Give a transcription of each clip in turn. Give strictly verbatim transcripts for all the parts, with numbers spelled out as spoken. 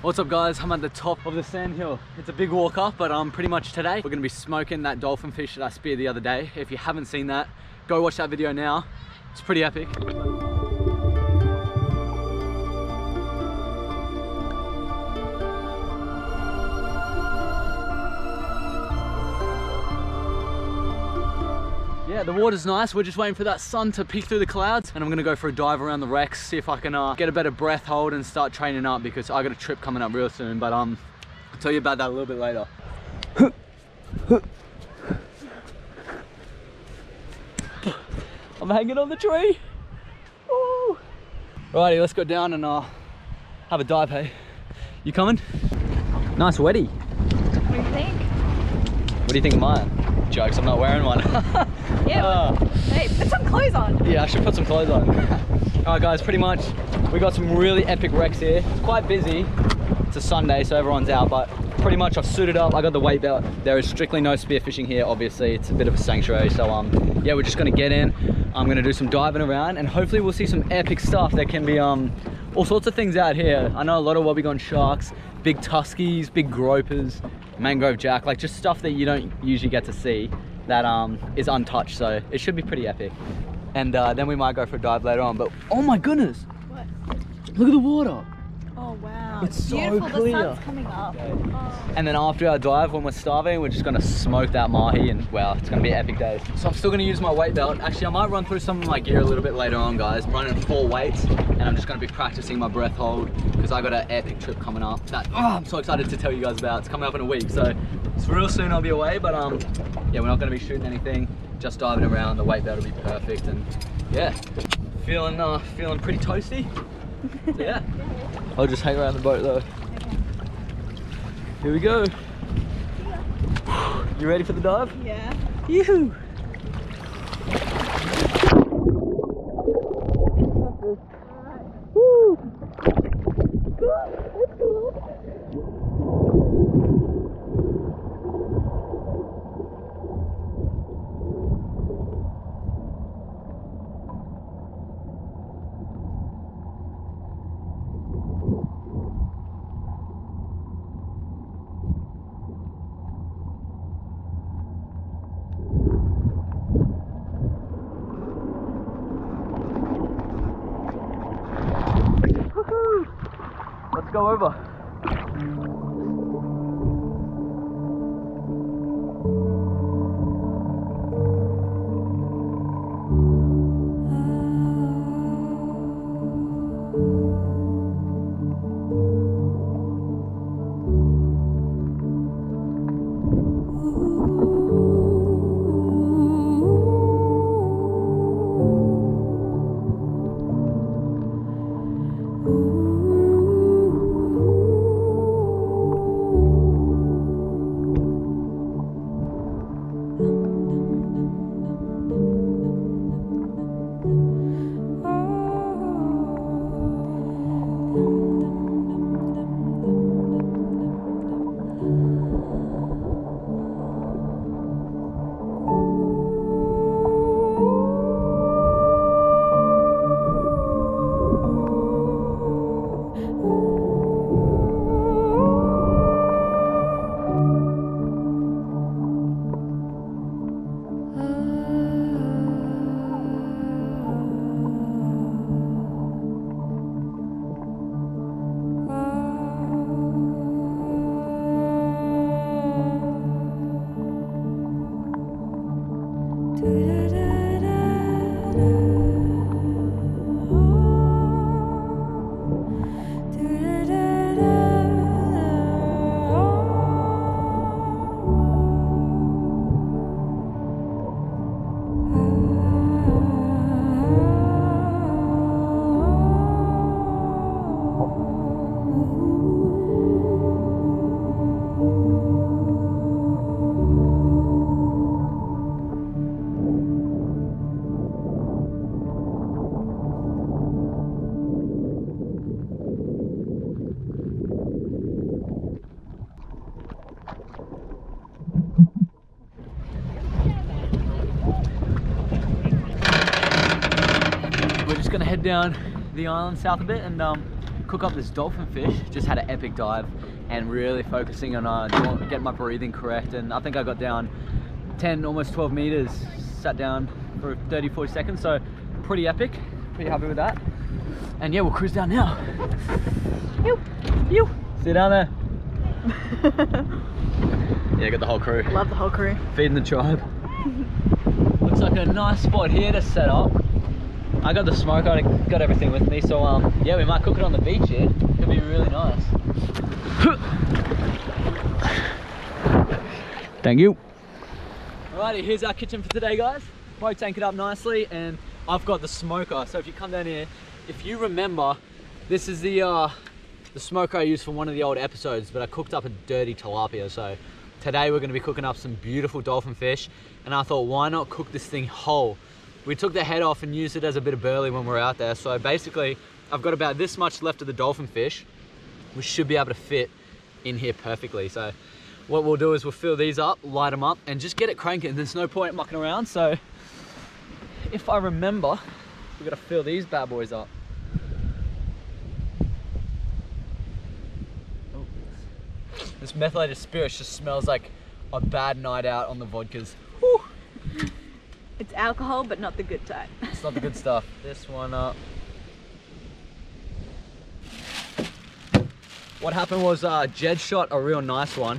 What's up guys, I'm at the top of the sand hill. It's a big walk up, but um, pretty much today we're gonna be smoking that dolphin fish that I speared the other day. If you haven't seen that, go watch that video now. It's pretty epic. Yeah, the water's nice. We're just waiting for that sun to peek through the clouds, and I'm gonna go for a dive around the wrecks, see if I can uh, get a better breath hold and start training up, because I got a trip coming up real soon. But um, I'll tell you about that a little bit later. I'm hanging on the tree. Ooh. Righty, let's go down and uh, have a dive. Hey, you coming? Nice wetty. What do you think? What do you think of mine? Jokes, I'm not wearing one. Yeah, uh, hey, put some clothes on. Yeah, I should put some clothes on. Alright guys, pretty much we got some really epic wrecks here. It's quite busy. It's a Sunday, so everyone's out, but pretty much I've suited up. I got the weight belt. There is strictly no spearfishing here, obviously. It's a bit of a sanctuary, so um yeah, we're just gonna get in. I'm gonna do some diving around, and hopefully we'll see some epic stuff. There can be um all sorts of things out here. I know a lot of wobbegone sharks, big tuskies, big gropers, mangrove jack, like just stuff that you don't usually get to see that um is untouched, so it should be pretty epic. And uh, then we might go for a dive later on, but oh my goodness, what? Look at the water. Oh wow, it's, it's so beautiful. Clear. The sun's coming up. Oh. And then after our dive, when we're starving, we're just gonna smoke that mahi, and wow, it's gonna be an epic day. So I'm still gonna use my weight belt. Actually, I might run through some of my gear a little bit later on, guys. I'm running four weights, and I'm just gonna be practicing my breath hold, because I got an epic trip coming up that oh, I'm so excited to tell you guys about. It's coming up in a week, so it's real soon I'll be away, but um, yeah, we're not gonna be shooting anything, just diving around. The weight belt will be perfect, and yeah, feeling, uh, feeling pretty toasty. Yeah. I'll just hang around the boat though. Here we go. You ready for the dive? Yeah. Yoo-hoo. Let's go over. Down the island south a bit, and um, cook up this dolphin fish. Just had an epic dive and really focusing on uh, getting my breathing correct, and I think I got down ten, almost twelve meters, sat down for thirty, forty seconds, so pretty epic, pretty happy with that. And yeah, we'll cruise down now. Ew, ew. See you down there. Yeah, got the whole crew. Love the whole crew. Feeding the tribe. Looks like a nice spot here to set up. I got the smoke, I got everything with me, so um, yeah, we might cook it on the beach here. It'll be really nice. Thank you. Alrighty, here's our kitchen for today, guys. We'll tank it up nicely, and I've got the smoker. So if you come down here, if you remember, this is the uh, the smoker I used for one of the old episodes, but I cooked up a dirty tilapia. So today we're gonna be cooking up some beautiful dolphin fish, and I thought, why not cook this thing whole? We took the head off and used it as a bit of burley when we were out there. So basically, I've got about this much left of the dolphin fish, which should be able to fit in here perfectly. So what we'll do is we'll fill these up, light them up, and just get it cranking. There's no point mucking around. So if I remember, we've got to fill these bad boys up. Oh. This methylated spirit just smells like a bad night out on the vodkas. Woo. It's alcohol, but not the good type. It's not the good stuff. This one up. What happened was uh, Jed shot a real nice one,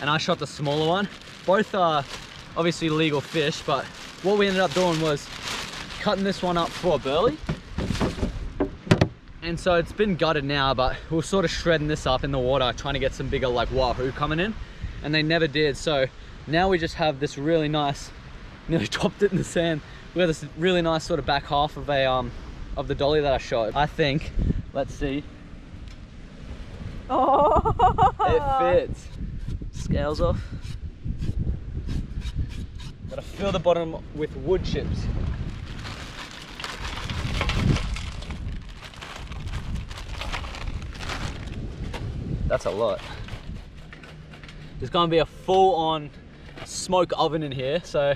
and I shot the smaller one. Both are obviously legal fish, but what we ended up doing was cutting this one up for a burley. And so it's been gutted now, but we're sort of shredding this up in the water, trying to get some bigger like wahoo coming in. And they never did, so now we just have this really nice, nearly dropped it in the sand. We got this really nice sort of back half of a um of the dolly that I shot. I think, let's see. Oh, it fits. Scales off. Gotta fill the bottom with wood chips. That's a lot. There's gonna be a full-on smoke oven in here, so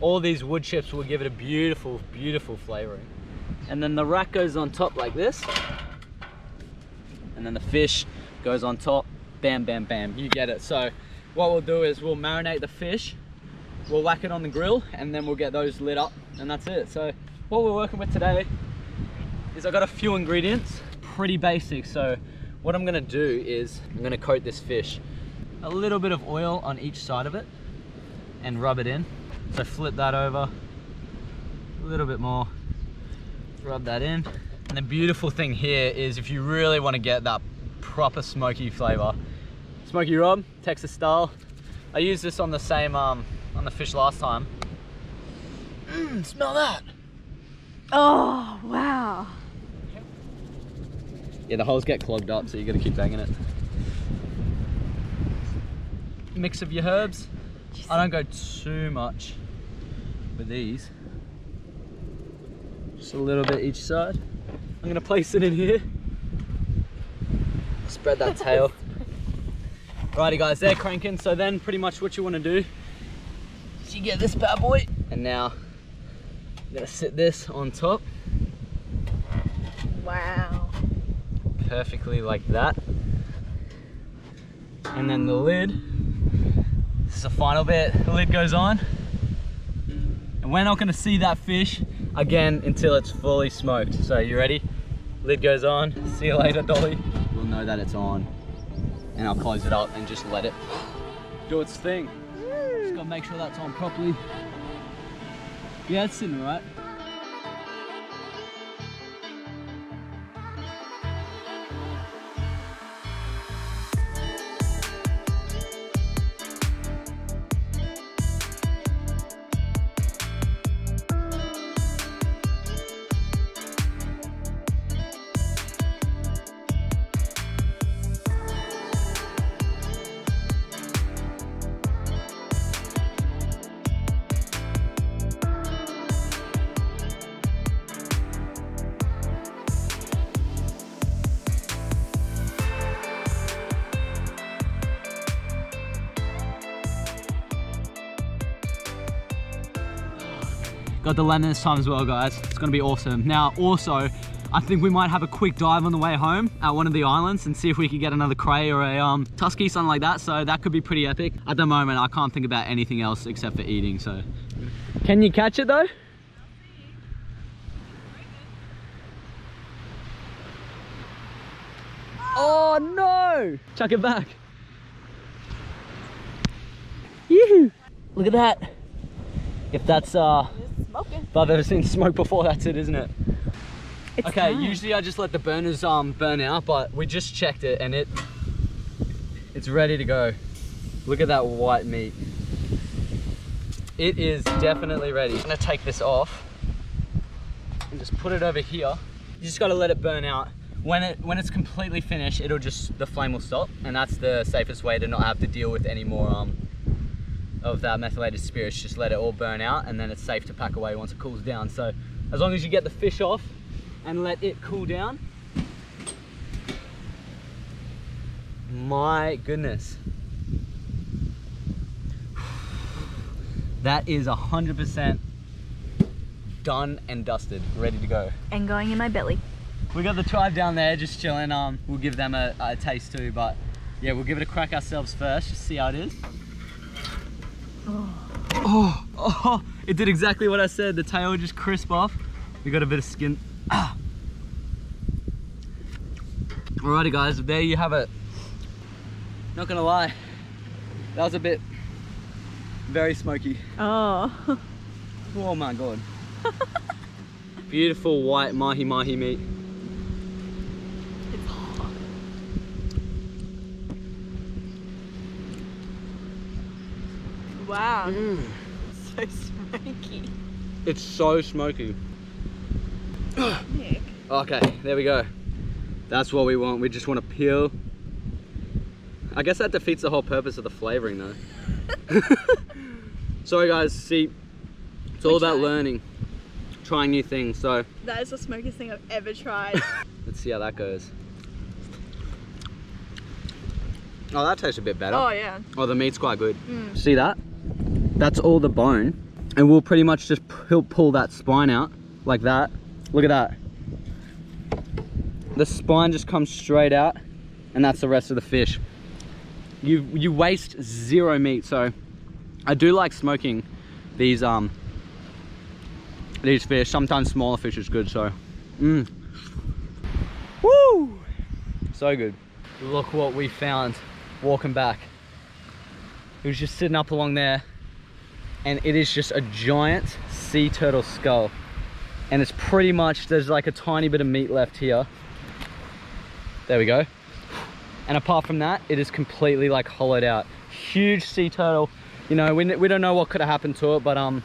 all these wood chips will give it a beautiful, beautiful flavoring. And then the rack goes on top like this. And then the fish goes on top. Bam, bam, bam. You get it. So what we'll do is we'll marinate the fish. We'll whack it on the grill, and then we'll get those lit up. And that's it. So what we're working with today is I've got a few ingredients. Pretty basic. So what I'm going to do is I'm going to coat this fish. A little bit of oil on each side of it. And rub it in. So flip that over, a little bit more, rub that in. And the beautiful thing here is if you really want to get that proper smoky flavor, Smoky Rob, Texas style. I used this on the same, um, on the fish last time. Mmm, smell that. Oh, wow. Yeah, the holes get clogged up, so you got to keep banging it. Mix of your herbs. I don't go too much with these, just a little bit each side. I'm going to place it in here, spread that tail. Righty guys, they're cranking, so then pretty much what you want to do is you get this bad boy, and now I'm going to sit this on top. Wow. Perfectly like that. And then the lid. This is the final bit. The lid goes on, and we're not going to see that fish again until it's fully smoked. So you ready? Lid goes on. See you later, dolly. We'll know that it's on, and I'll close it up and just let it do its thing. Just got to make sure that's on properly. Yeah, it's sitting right. Got the lemon this time as well, guys. It's gonna be awesome. Now also, I think we might have a quick dive on the way home at one of the islands and see if we can get another cray or a um, tusky, something like that. So that could be pretty epic. At the moment, I can't think about anything else except for eating, so. Can you catch it though? Oh no! Chuck it back. Yoo-hoo. Look at that. If that's uh, if I've ever seen smoke before, that's it, isn't it? It's okay, nice. Usually I just let the burners um burn out, but we just checked it and it it's ready to go. Look at that white meat. It is definitely ready. I'm gonna take this off and just put it over here. You just gotta let it burn out. When it when it's completely finished, it'll just the flame will stop, and that's the safest way to not have to deal with any more um of that methylated spirits. Just let it all burn out, and then it's safe to pack away once it cools down. So as long as you get the fish off and let it cool down. My goodness. That is one hundred percent done and dusted, ready to go. And going in my belly. We got the tribe down there just chilling. Um, we'll give them a, a taste too, but yeah, we'll give it a crack ourselves first, just see how it is. Oh. Oh, oh, it did exactly what I said. The tail just crisp off. We got a bit of skin. Ah. Alrighty guys, there you have it. Not gonna lie, that was a bit, very smoky. Oh. Oh my God. Beautiful white mahi mahi meat. It's hot. Wow. Mm. So smoky. It's so smoky. Okay, there we go. That's what we want. We just want to peel. I guess that defeats the whole purpose of the flavoring though. Sorry guys, see, it's all about learning. Trying new things, so. That is the smokiest thing I've ever tried. Let's see how that goes. Oh, that tastes a bit better. Oh yeah. Oh, the meat's quite good. Mm. See that? That's all the bone. And we'll pretty much just pull that spine out like that. Look at that. The spine just comes straight out and that's the rest of the fish. You, you waste zero meat, so I do like smoking these um, these fish. Sometimes smaller fish is good, so. Mm. Woo! So good. Look what we found walking back. It was just sitting up along there and it is just a giant sea turtle skull. And it's pretty much, there's like a tiny bit of meat left here. There we go. And apart from that, it is completely like hollowed out. Huge sea turtle. You know, we, we don't know what could have happened to it, but um,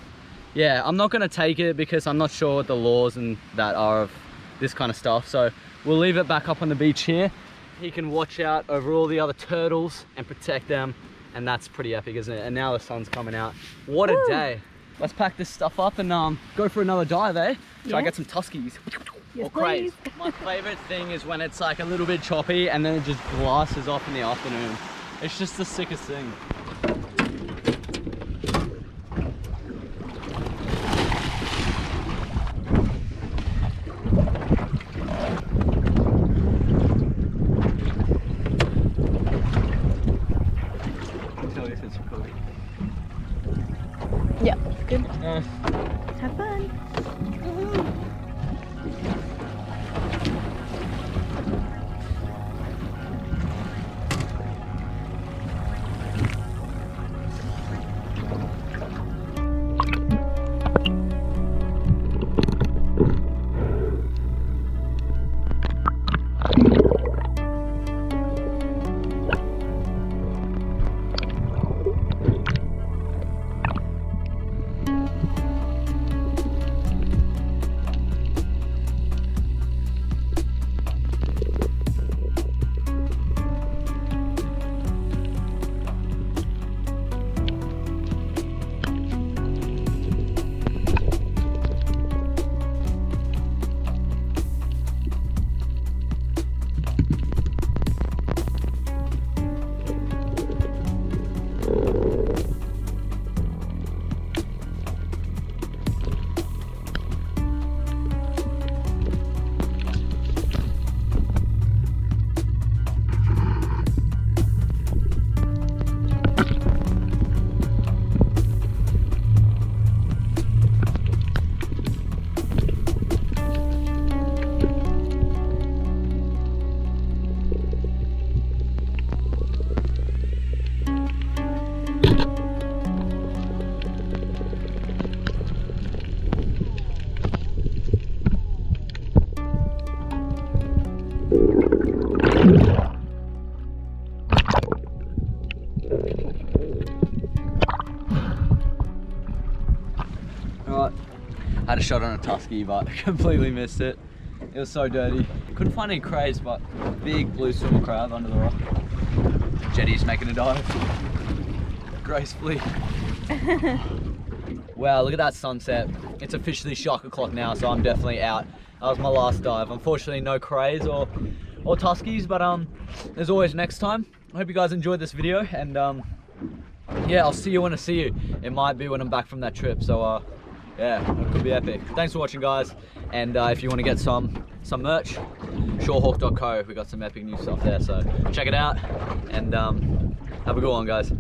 yeah, I'm not gonna take it because I'm not sure what the laws and that are of this kind of stuff. So we'll leave it back up on the beach here. He can watch out over all the other turtles and protect them. And that's pretty epic, isn't it? And now the sun's coming out. What a Woo. Day. Let's pack this stuff up and um, go for another dive, eh? Yeah. Try to get some tuskies. Yes, or crays. My favorite thing is when it's like a little bit choppy and then it just glasses off in the afternoon. It's just the sickest thing. Alright, had a shot on a tusky but completely missed it. It was so dirty. Couldn't find any crays, but big blue swimmer crab under the rock. Jetty's making a dive. Gracefully. Wow, look at that sunset. It's officially shark o'clock now, so I'm definitely out. That was my last dive. Unfortunately, no crays or, or tuskies, but um, as always, next time. I hope you guys enjoyed this video, and um, yeah, I'll see you when I see you. It might be when I'm back from that trip, so uh, yeah, it could be epic. Thanks for watching, guys, and uh, if you want to get some some merch, shorehawk dot co, we got some epic new stuff there, so check it out, and um, have a good one, guys.